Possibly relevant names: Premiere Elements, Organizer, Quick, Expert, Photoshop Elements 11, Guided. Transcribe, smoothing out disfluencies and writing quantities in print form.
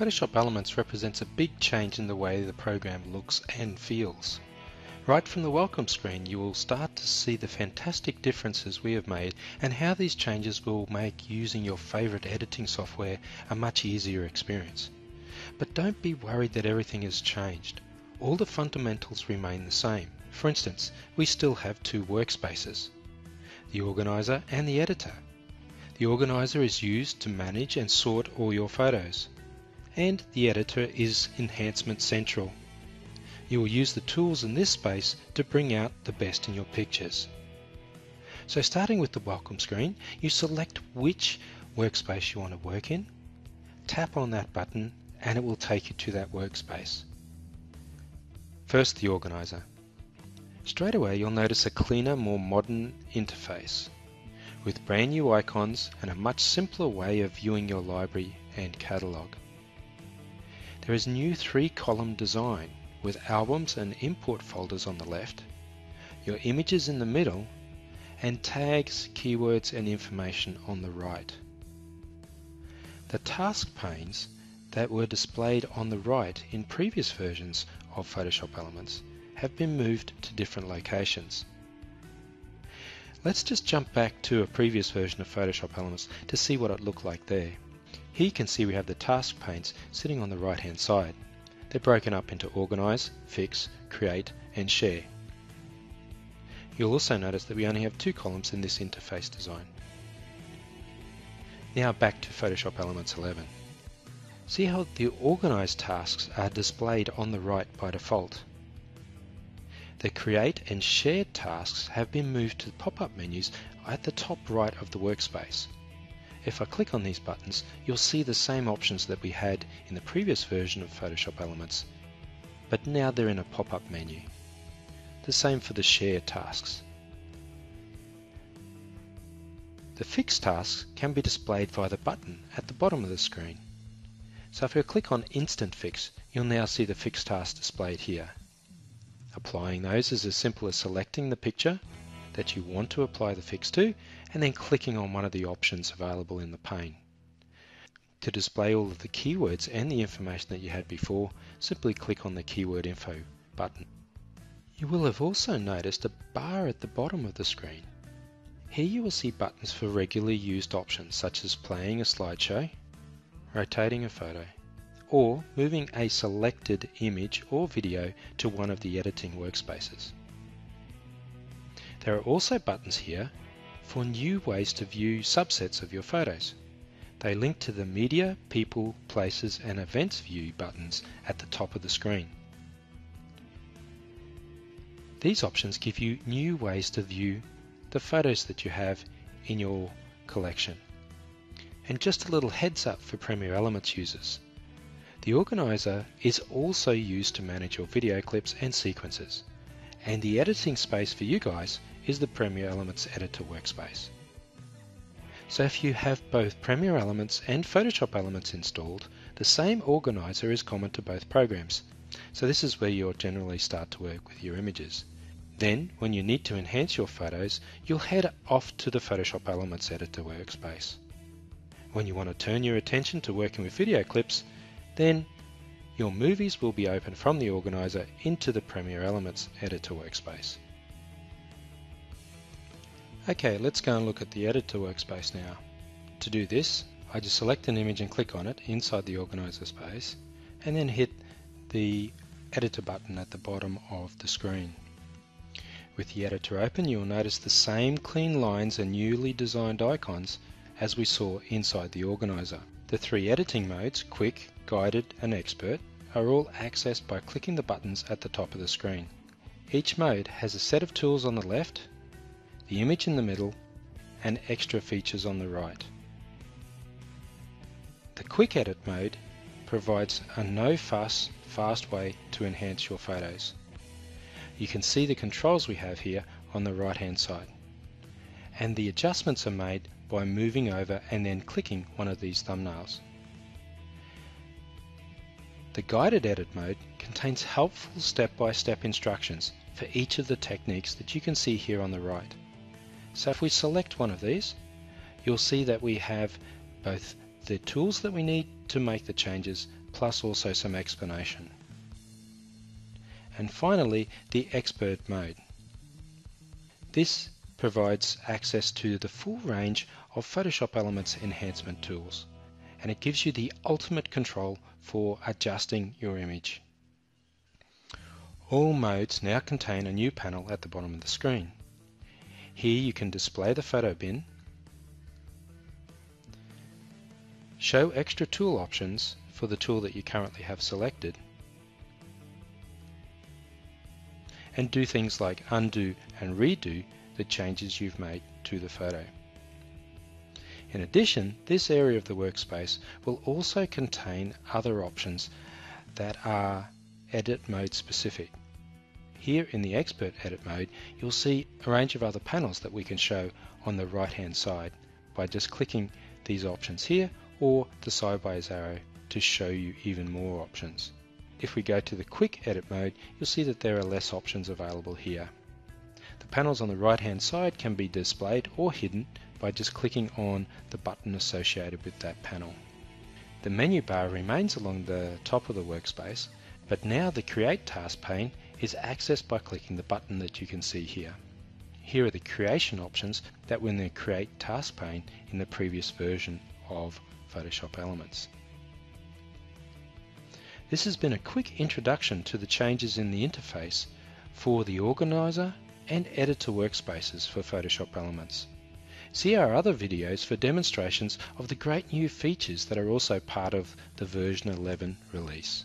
Photoshop Elements represents a big change in the way the program looks and feels. Right from the welcome screen, you will start to see the fantastic differences we have made and how these changes will make using your favorite editing software a much easier experience. But don't be worried that everything has changed. All the fundamentals remain the same. For instance, we still have two workspaces, the Organizer and the Editor. The Organizer is used to manage and sort all your photos, and the Editor is enhancement central. You will use the tools in this space to bring out the best in your pictures. So starting with the welcome screen, you select which workspace you want to work in, tap on that button, and it will take you to that workspace. First, the Organizer. Straight away, you'll notice a cleaner, more modern interface, with brand new icons and a much simpler way of viewing your library and catalogue. There is new three-column design with albums and import folders on the left, your images in the middle, and tags, keywords and information on the right. The task panes that were displayed on the right in previous versions of Photoshop Elements have been moved to different locations. Let's just jump back to a previous version of Photoshop Elements to see what it looked like there. Here you can see we have the task panes sitting on the right hand side. They're broken up into Organize, Fix, Create and Share. You'll also notice that we only have two columns in this interface design. Now back to Photoshop Elements 11. See how the Organize tasks are displayed on the right by default. The Create and Share tasks have been moved to pop-up menus at the top right of the workspace. If I click on these buttons, you'll see the same options that we had in the previous version of Photoshop Elements, but now they're in a pop-up menu. The same for the Share tasks. The Fix tasks can be displayed via the button at the bottom of the screen. So if you click on Instant Fix, you'll now see the Fix tasks displayed here. Applying those is as simple as selecting the picture that you want to apply the fix to and then clicking on one of the options available in the pane. To display all of the keywords and the information that you had before, simply click on the Keyword Info button. You will have also noticed a bar at the bottom of the screen. Here you will see buttons for regularly used options such as playing a slideshow, rotating a photo, or moving a selected image or video to one of the editing workspaces. There are also buttons here for new ways to view subsets of your photos. They link to the Media, People, Places and Events View buttons at the top of the screen. These options give you new ways to view the photos that you have in your collection. And just a little heads up for Premiere Elements users. The Organizer is also used to manage your video clips and sequences, and the editing space for you guys is the Premiere Elements Editor workspace. So if you have both Premiere Elements and Photoshop Elements installed, the same Organizer is common to both programs, so this is where you'll generally start to work with your images. Then, when you need to enhance your photos, you'll head off to the Photoshop Elements Editor workspace. When you want to turn your attention to working with video clips, then your movies will be opened from the Organizer into the Premiere Elements Editor workspace. Okay, let's go and look at the Editor workspace now. To do this, I just select an image and click on it inside the Organizer space, and then hit the Editor button at the bottom of the screen. With the Editor open, you'll notice the same clean lines and newly designed icons as we saw inside the Organizer. The three editing modes, Quick, Guided and Expert, are all accessed by clicking the buttons at the top of the screen. Each mode has a set of tools on the left, the image in the middle, and extra features on the right. The Quick Edit mode provides a no-fuss, fast way to enhance your photos. You can see the controls we have here on the right-hand side, and the adjustments are made by moving over and then clicking one of these thumbnails. The Guided Edit mode contains helpful step-by-step instructions for each of the techniques that you can see here on the right. So if we select one of these, you'll see that we have both the tools that we need to make the changes plus also some explanation. And finally, the Expert mode. This provides access to the full range of Photoshop Elements enhancement tools, and it gives you the ultimate control for adjusting your image. All modes now contain a new panel at the bottom of the screen. Here you can display the photo bin, show extra tool options for the tool that you currently have selected, and do things like undo and redo the changes you've made to the photo. In addition, this area of the workspace will also contain other options that are edit mode specific. Here in the Expert edit mode, you'll see a range of other panels that we can show on the right hand side by just clicking these options here or the sideways arrow to show you even more options. If we go to the Quick edit mode, you'll see that there are less options available here. The panels on the right hand side can be displayed or hidden by just clicking on the button associated with that panel. The menu bar remains along the top of the workspace, but now the Create Task pane is accessed by clicking the button that you can see here. Here are the creation options that were in the Create Task pane in the previous version of Photoshop Elements. This has been a quick introduction to the changes in the interface for the Organizer and Editor workspaces for Photoshop Elements. See our other videos for demonstrations of the great new features that are also part of the version 11 release.